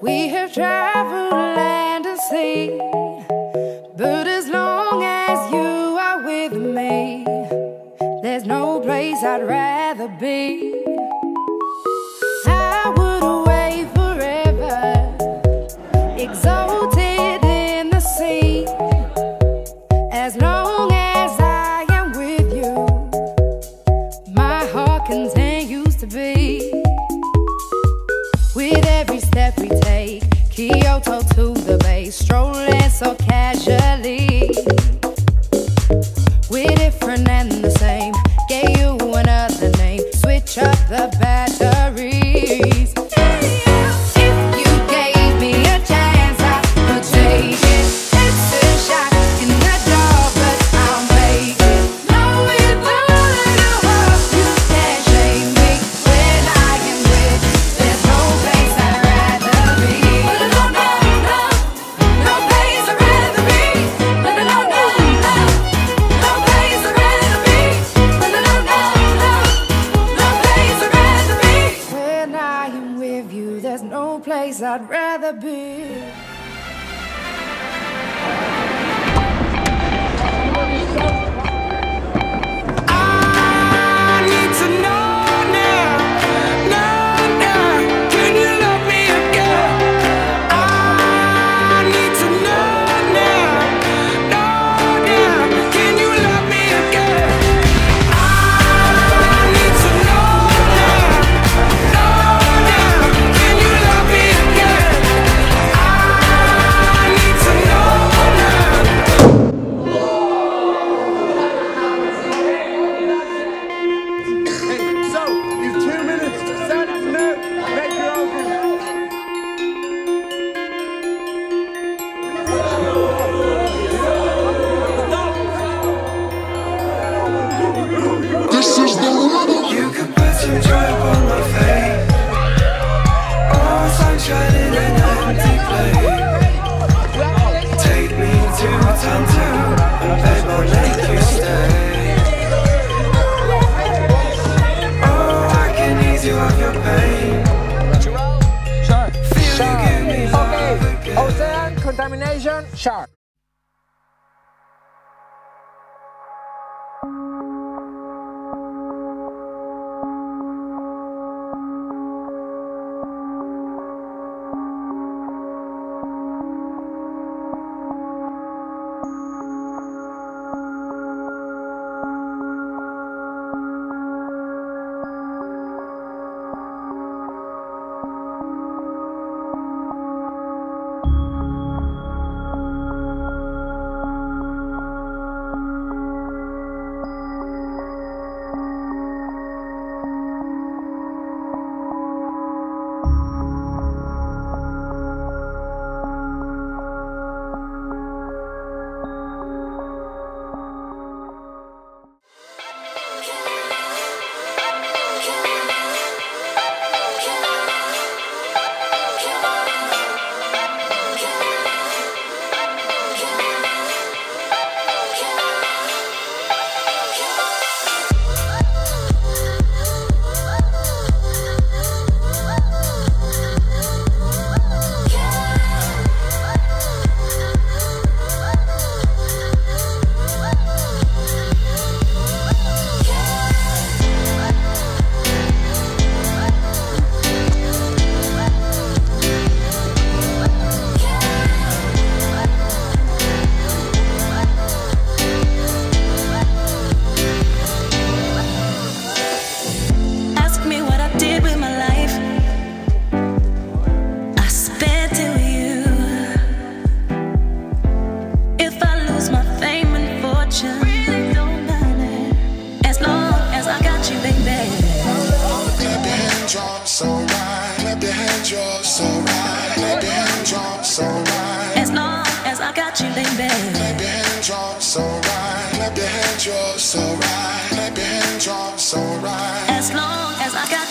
We have traveled land and sea, but as long as you are with me, there's no place I'd rather be. I would away forever, exalted in the sea, as long as I am with you, my heart continues to be. With every step we take, Kyoto to the bay, strolling so casually. We're different and the same, gave you another name, switch up the batteries. I'd rather be. Contamination, shark. so right. As long as I got you, baby. Clap your hands, y'all, so right. Clap your hands, y'all, so right. Clap your hands, y'all, so right. As long as I got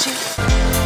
you.